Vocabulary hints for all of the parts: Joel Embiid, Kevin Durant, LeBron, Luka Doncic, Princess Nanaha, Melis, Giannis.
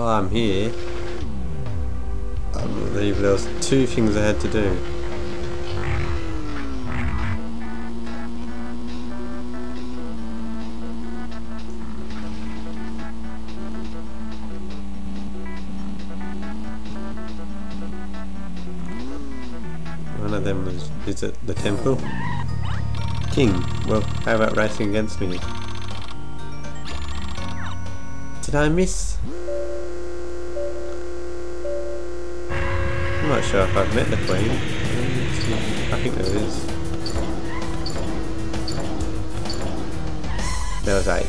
while I'm here, I believe there was two things I had to do. One of them was visit the temple. King, well, how about racing against me? Did I miss? I'm not sure if I've met the Queen. I think there is. There was I.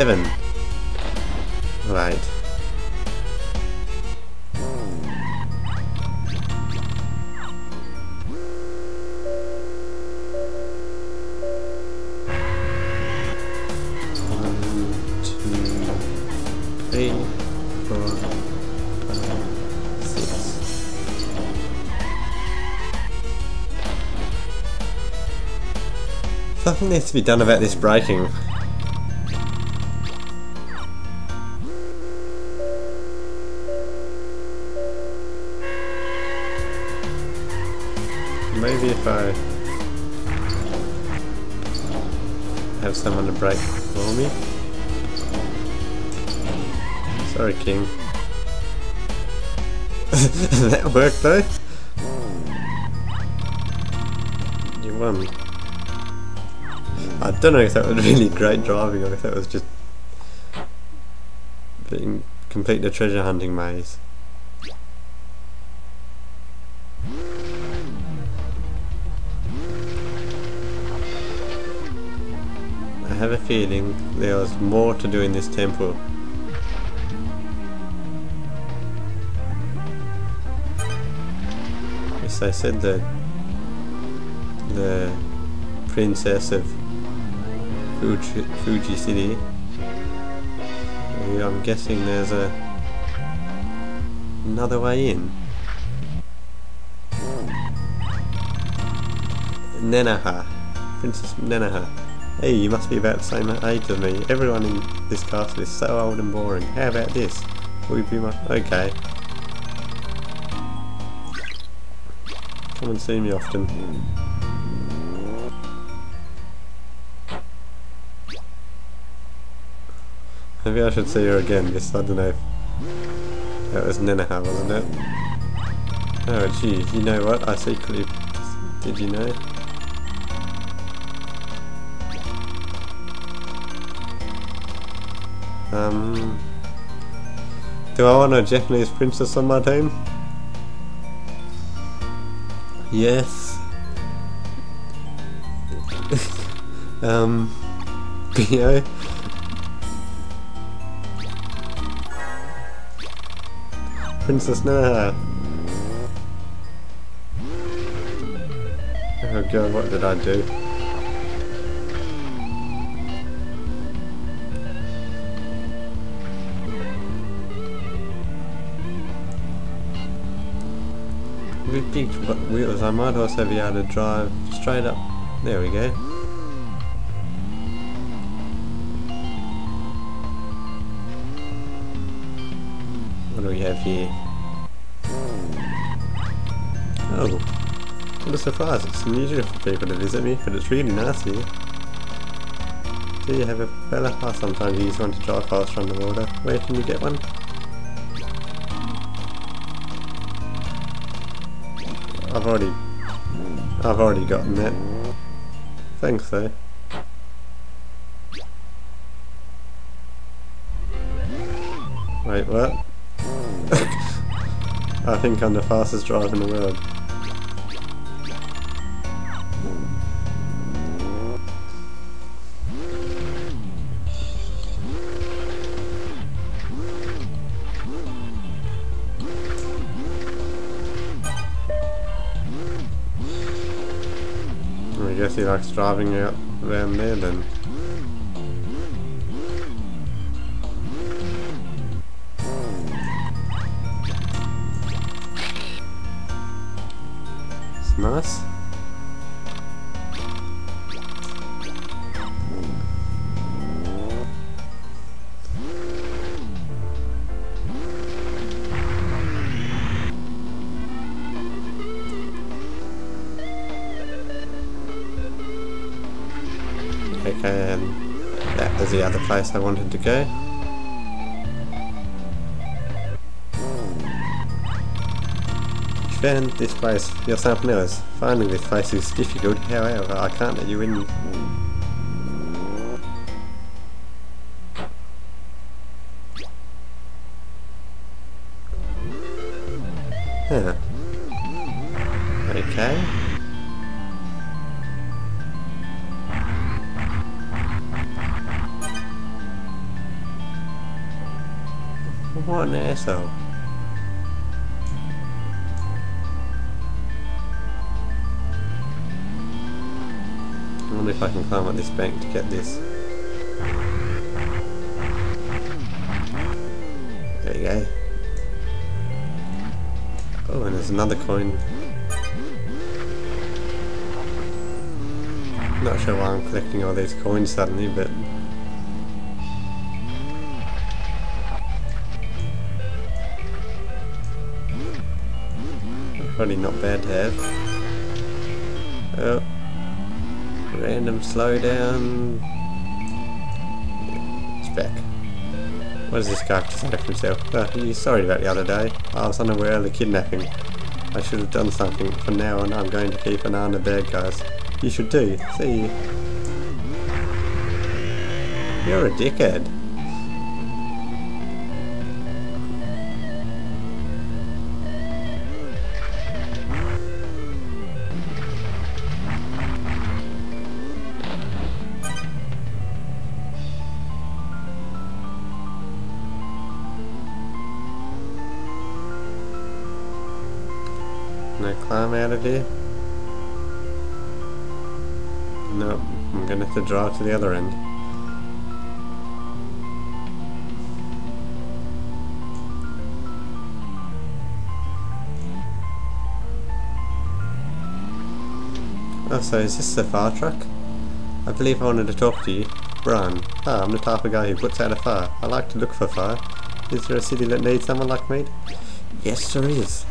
Seven. Right. One, two, three, four, five, six. Something needs to be done about this braking. Maybe if I have someone to brake for me. Sorry, King. That worked though. You won. I don't know if that was really great driving or if that was just being complete the treasure hunting maze. I have a feeling there was more to do in this temple. Yes, I said that the princess of Fuji City. I'm guessing there's another way in. Nanaha, Princess Nanaha. Hey, you must be about the same age as me. Everyone in this castle is so old and boring. How about this? Will you be my... Okay. Come and see me often. Maybe I should see her again. This, I don't know. That was Nanaha, wasn't it? Oh, gee. You know what? I secretly... Did you know? Do I want a Japanese princess on my team? Yes. Bio. Princess Nanaha. Oh god, what did I do? With big wheels, I might also be able to drive straight up. There we go. What do we have here? Oh, what a surprise! It's unusual for people to visit me, but it's really nice here. Do you have a fella? Oh, sometimes you just want to drive faster on the water. Where can you get one? I've already gotten that. Thanks though. Wait, what? I think I'm the fastest driver in the world. guess he likes driving around there then. It's nice. And that was the other place I wanted to go. You found this place yourself, Melis. Finding this place is difficult, however, I can't let you in. Huh. Okay. What an asshole. I wonder if I can climb up this bank to get this. There you go. Oh, and there's another coin. Not sure why I'm collecting all these coins suddenly, but probably not bad to have. Oh, random slowdown. It's back. What does this guy have to say for himself? Oh, he's sorry about the other day. I was unaware of the kidnapping. I should have done something. From now on, I'm going to keep an eye on the bad guys. You should too. See you. You're a dickhead. Can I climb out of here? Nope, I'm gonna have to drive to the other end. Oh, so is this the fire truck? I believe I wanted to talk to you. Brian. Ah, I'm the type of guy who puts out a fire. I like to look for fire. Is there a city that needs someone like me? Yes, there is.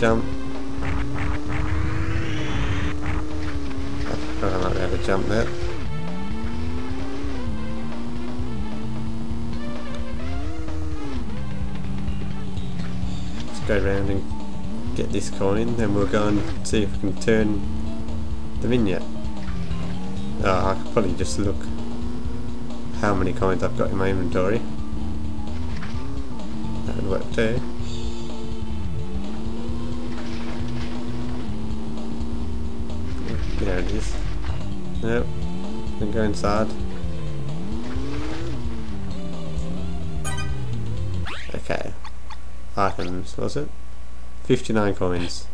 Jump. I thought I might be able to jump there. Let's go round and get this coin, then we'll go and see if we can turn the vignette. Oh, I could probably just look how many coins I've got in my inventory. That would work too. There it is. Nope. Then go inside. Okay. Items, was it? 59 coins.